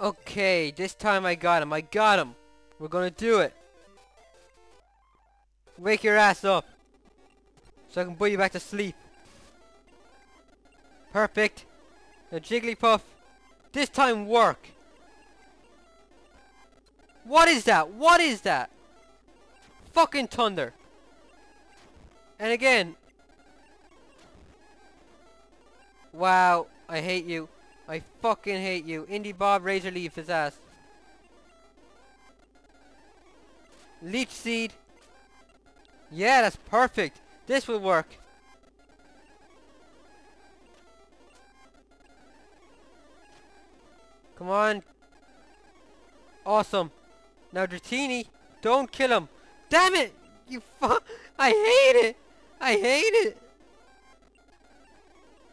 Okay, this time I got him. I got him. We're gonna do it. Wake your ass up. So I can put you back to sleep. Perfect. Now Jigglypuff. This time work. What is that? What is that? Fucking thunder. And again. Wow. I hate you. I fucking hate you. Indie Bob Razor Leaf his ass. Leech Seed. Yeah, that's perfect. This will work. Come on. Awesome. Now Dratini, don't kill him. Damn it! You fuck! I hate it! I hate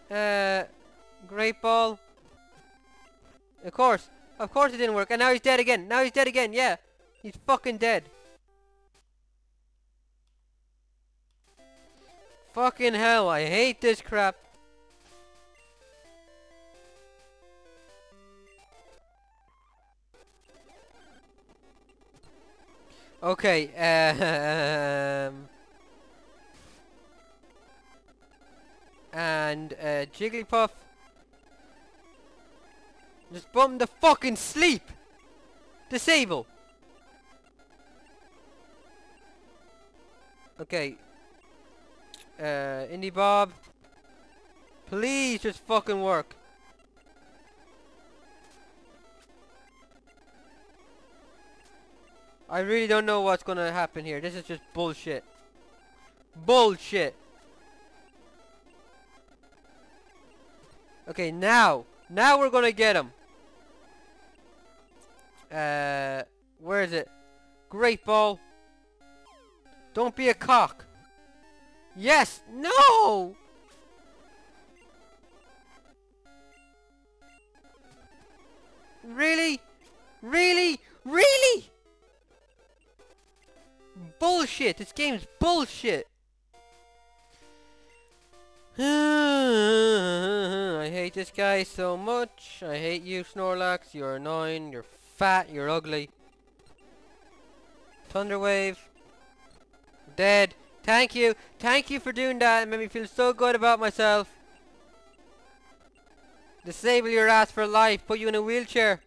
it! Great Ball. Of course it didn't work. And now he's dead again. Now he's dead again. Yeah, he's fucking dead. Fucking hell! I hate this crap. Okay. And Jigglypuff. Just bump the fucking sleep. Disable. Okay. Indie Bob. Please just fucking work. I really don't know what's gonna happen here. This is just bullshit. Bullshit. Okay, now. Now we're gonna get him. Where is it? Great Ball. Don't be a cock. Yes! No! Really? Really? Really? Bullshit! This game's bullshit! I hate this guy so much. I hate you, Snorlax. You're annoying. You're fat. You're ugly. Thunderwave. Dead. Thank you. Thank you for doing that. It made me feel so good about myself. Disable your ass for life. Put you in a wheelchair.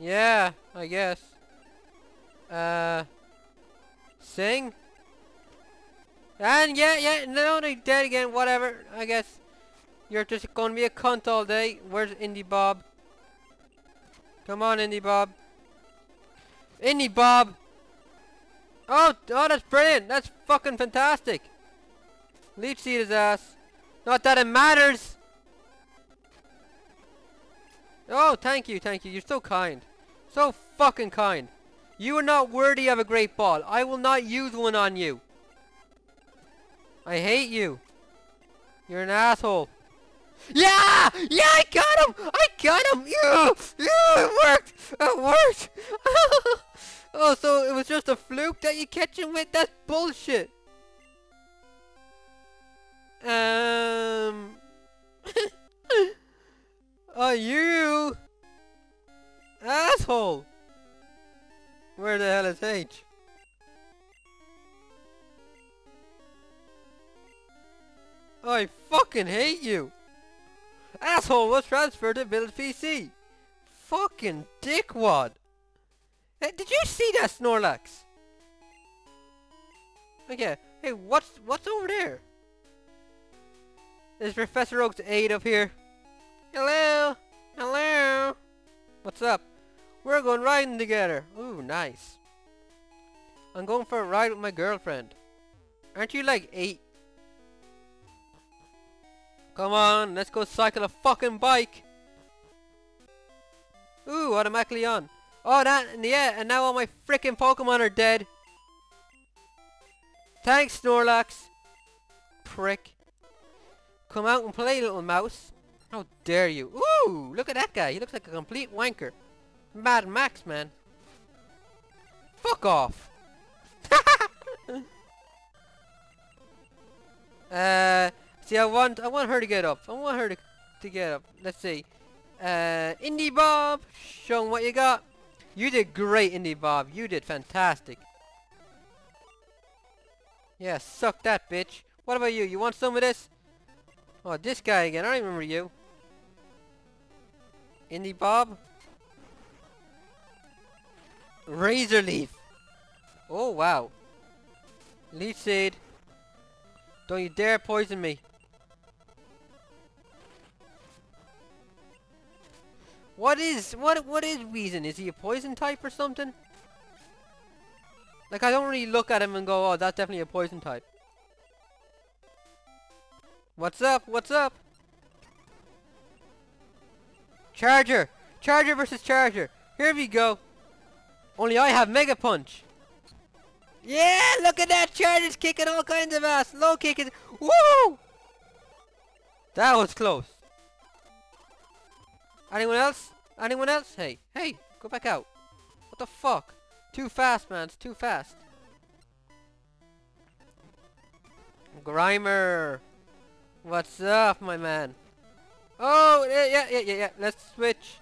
Yeah, I guess. Sing? And yeah, no, they're dead again, whatever, I guess. You're just gonna be a cunt all day. Where's Indie Bob? Come on, Indie Bob. Indie Bob! Oh, that's brilliant! That's fucking fantastic! Leech Seed his ass. Not that it matters! Oh, thank you, thank you. You're so kind. So fucking kind. You are not worthy of a great ball. I will not use one on you. I hate you. You're an asshole. Yeah! Yeah, I got him! I got him! Yeah, it worked! It worked! Oh, so it was just a fluke that you catch him with? That's bullshit! Oh, you... asshole! Where the hell is H? I fucking hate you! Asshole was transferred to Village PC! Fucking dickwad! Hey, did you see that, Snorlax? Okay, hey, what's over there? Is Professor Oak's aide up here? Hello? Hello? What's up? We're going riding together! Ooh, nice. I'm going for a ride with my girlfriend. Aren't you like 8? Come on, let's go cycle a fucking bike. Ooh, automatically on. Oh, that, and yeah, and now all my frickin' Pokemon are dead. Thanks, Snorlax. Prick. Come out and play, little mouse. How dare you. Ooh, look at that guy. He looks like a complete wanker. Mad Max, man. Fuck off. See, I want her to get up. I want her to get up. Let's see. Indie Bob, show them what you got. You did great, Indie Bob. You did fantastic. Yeah, suck that, bitch. What about you? You want some of this? Oh, this guy again. I don't remember you. Indie Bob? Razor Leaf. Oh, wow. Leech Seed. Don't you dare poison me. What is Weezing? Is he a poison type or something? Like, I don't really look at him and go, oh, that's definitely a poison type. What's up? What's up? Charger! Charger versus Charger! Here we go! Only I have Mega Punch! Yeah! Look at that! Charger's kicking all kinds of ass! Low kicking! Woo! That was close! Anyone else? Anyone else? Hey! Hey! Go back out! What the fuck? Too fast, man! It's too fast! Grimer! What's up, my man? Oh, yeah. Let's switch.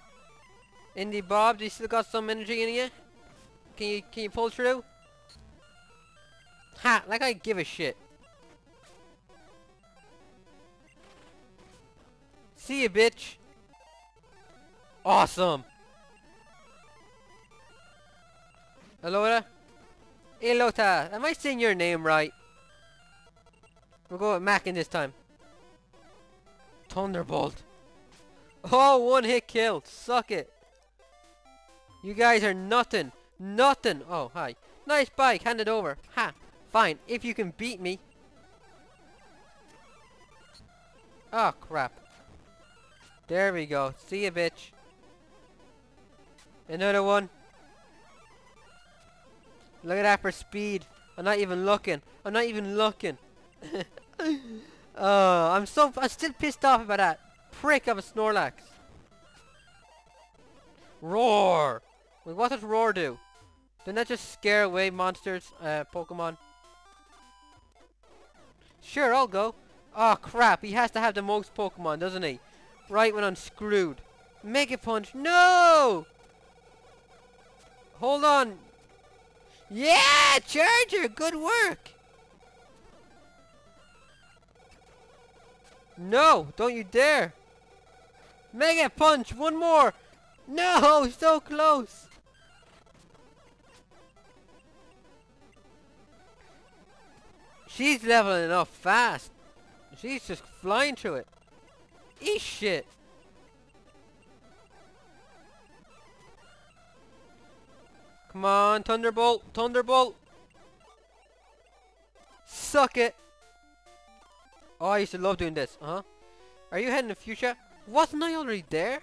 Indie Bob, do you still got some energy in you? Can you pull through? Ha! Like I give a shit. See ya, bitch. Awesome. Aloda? Elota. Am I saying your name right? We'll go with Mackin this time. Thunderbolt. Oh, one hit kill. Suck it. You guys are nothing. Nothing. Oh, hi. Nice bike. Hand it over. Ha. Fine. If you can beat me. Oh, crap. There we go. See ya, bitch. Another one. Look at that for speed. I'm not even looking. I'm not even looking. Oh, I'm still pissed off about that prick of a Snorlax. Roar! Wait, what does Roar do? Didn't that just scare away monsters, Pokemon? Sure, I'll go. Oh crap, he has to have the most Pokemon, doesn't he? Right when I'm screwed. Mega Punch, no! Hold on. Yeah, Charger, good work! No! Don't you dare! Mega Punch! One more! No! So close! She's leveling up fast! She's just flying through it! Eat shit! Come on, Thunderbolt! Thunderbolt! Suck it! Oh, I used to love doing this, huh? Are you heading to Fuchsia? Wasn't I already there?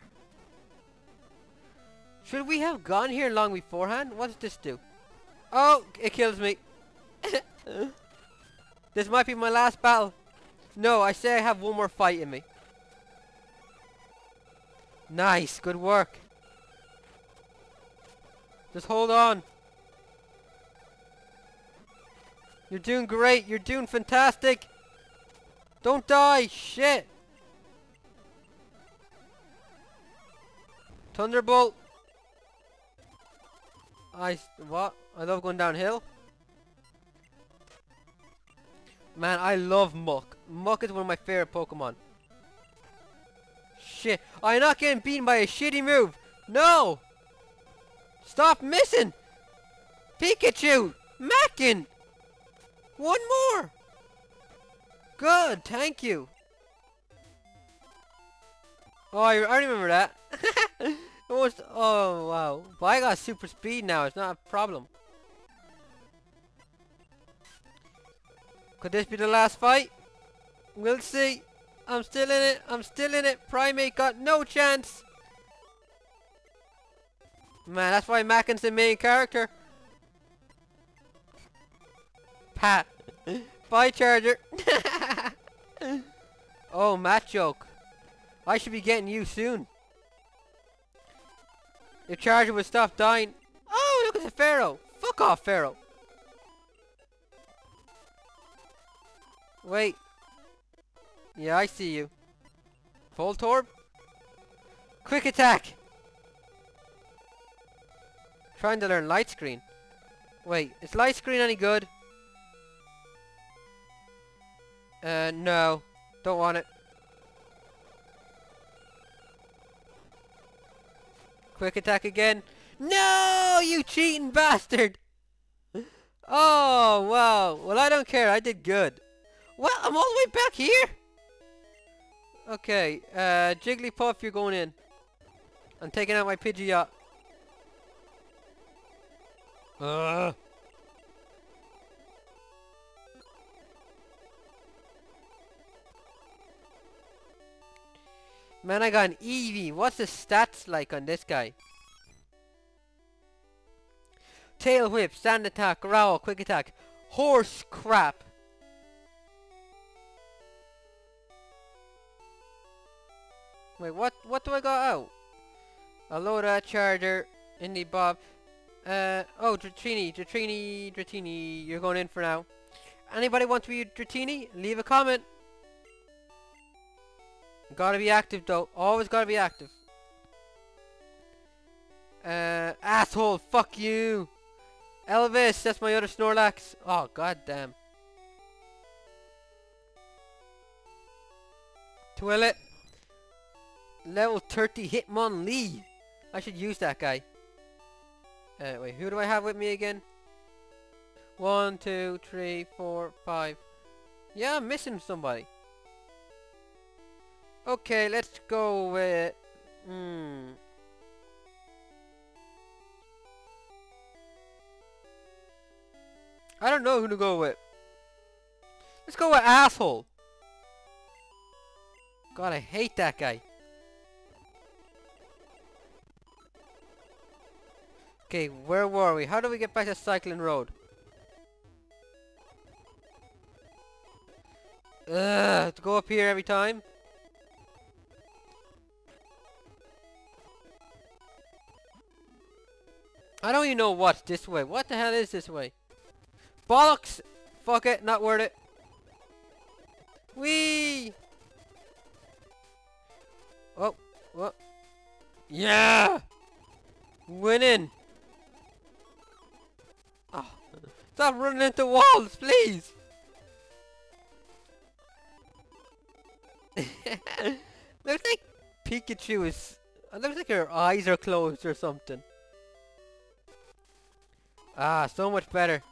Should we have gone here long beforehand? What does this do? Oh, it kills me. This might be my last battle. No, I say I have one more fight in me. Nice, good work. Just hold on. You're doing great, you're doing fantastic. Don't die! Shit! Thunderbolt! What? I love going downhill? Man, I love Muk. Muk is one of my favorite Pokemon. Shit. I'm not getting beaten by a shitty move! No! Stop missing! Pikachu! Mackin! One more! Good, thank you. Oh, I remember that. It was, oh wow. But I got super speed now, it's not a problem. Could this be the last fight? We'll see. I'm still in it, I'm still in it. Primate got no chance. Man, that's why Mackin's the main character. Pat. Bye, Charger. Oh, Matt joke. I should be getting you soon. If Charger would stop dying. Oh, look at the Pharaoh. Fuck off, Pharaoh. Wait. Yeah, I see you. Voltorb? Quick Attack! Trying to learn Light Screen. Wait, is Light Screen any good? No. Don't want it. Quick Attack again. No, you cheating bastard! Oh, wow. Well, I don't care. I did good. Well, I'm all the way back here! Okay, Jigglypuff, you're going in. I'm taking out my Pidgeot. Man, I got an Eevee. What's the stats like on this guy? Tail Whip, Sand Attack, Growl, Quick Attack. Horse crap. Wait, what do I got out? Aloda, Charger, Indie Bob. Oh, Dratini, you're going in for now. Anybody want to be Dratini? Leave a comment. Gotta be active though. Always gotta be active. Asshole, fuck you. Elvis, that's my other Snorlax. Oh, goddamn. Toilet. Level 30 Hitmonlee. I should use that guy. Wait, who do I have with me again? 1, 2, 3, 4, 5. Yeah, I'm missing somebody. Okay, let's go with... I don't know who to go with. Let's go with Asshole. God, I hate that guy. Okay, where were we? How do we get back to Cycling Road? Ugh, to go up here every time? I don't even know what's this way. What the hell is this way? Bollocks! Fuck it, not worth it. Whee! Oh, what? Yeah! Winning! Oh, stop running into walls, please! Looks like Pikachu is... Looks like her eyes are closed or something. Ah, so much better.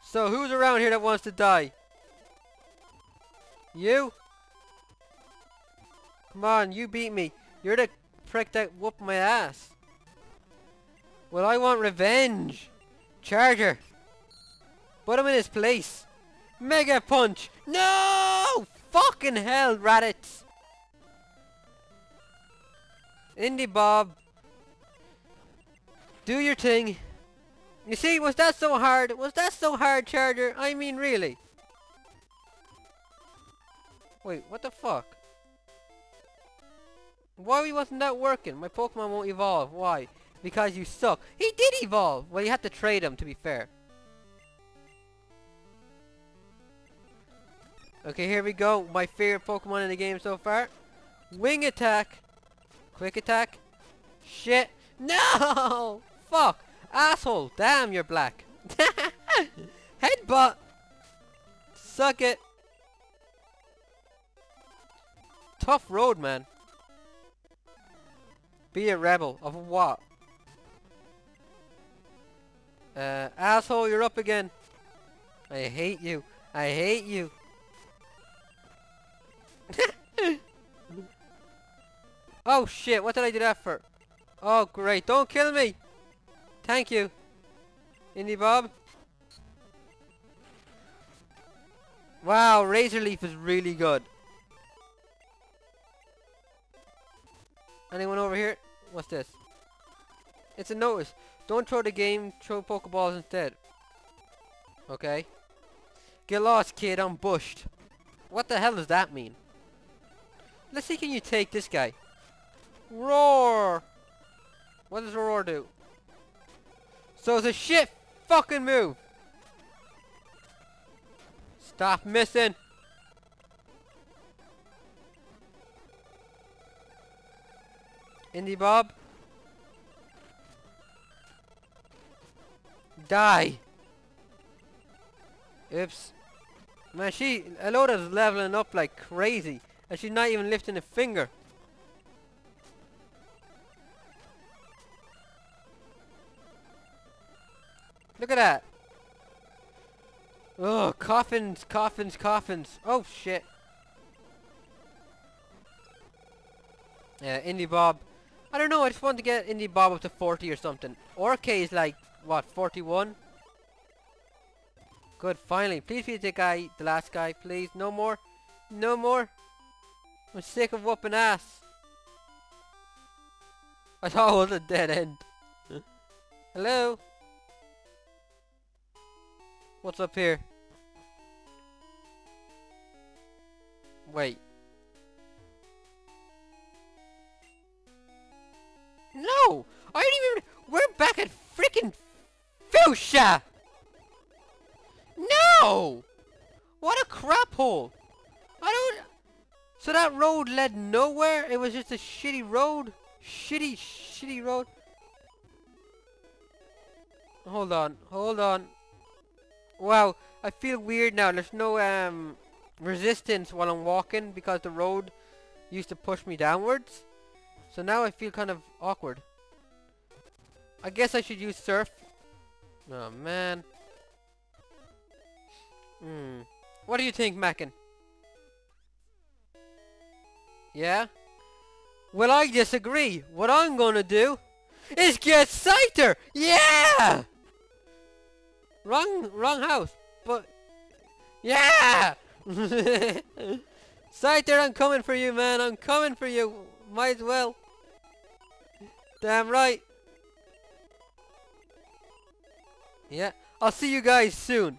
So, who's around here that wants to die? You? Come on, you beat me. You're the prick that whooped my ass. Well, I want revenge. Charger. Put him in his place. Mega Punch! No! Fucking hell, Raditz! Indie Bob. Do your thing. You see, was that so hard? Was that so hard, Charger? I mean, really. Wait, what the fuck? Why wasn't that working? My Pokemon won't evolve. Why? Because you suck. He did evolve! Well, you have to trade him, to be fair. Okay, here we go. My favorite Pokemon in the game so far. Wing Attack. Quick Attack. Shit. No! Fuck. Asshole. Damn, you're black. Headbutt. Suck it. Tough road, man. Be a rebel. Of what? Asshole, you're up again. I hate you. I hate you. Oh shit, what did I do that for? Oh great, don't kill me! Thank you, Indie Bob. Wow, Razor Leaf is really good. Anyone over here? What's this? It's a notice. Don't throw the game, throw Pokeballs instead. Okay. Get lost, kid, I'm bushed. What the hell does that mean? Let's see, can you take this guy? Roar! What does Roar do? So it's a shit fucking move. Stop missing. Indie Bob. Die. Oops. Man, Elota's leveling up like crazy. And she's not even lifting a finger. Look at that. Oh, coffins, coffins, coffins. Oh, shit. Yeah, Indie Bob. I don't know, I just want to get Indie Bob up to 40 or something. Orke is like, what, 41? Good, finally. Please be the guy, the last guy, please. No more. No more. I'm sick of whooping ass. I thought it was a dead end. Huh? Hello? What's up here? Wait. No! I didn't even... We're back at freaking Fuchsia! No! What a crap hole! I don't... So that road led nowhere? It was just a shitty road? Shitty, shitty road? Hold on, hold on. Wow, I feel weird now. There's no resistance while I'm walking because the road used to push me downwards. So now I feel kind of awkward. I guess I should use surf. Oh man. Hmm. What do you think, Mackin? Yeah? Well, I disagree. What I'm gonna do is get Scyther! Yeah! Wrong house, but... Yeah! Scyther, I'm coming for you, man. I'm coming for you. Might as well. Damn right. Yeah, I'll see you guys soon.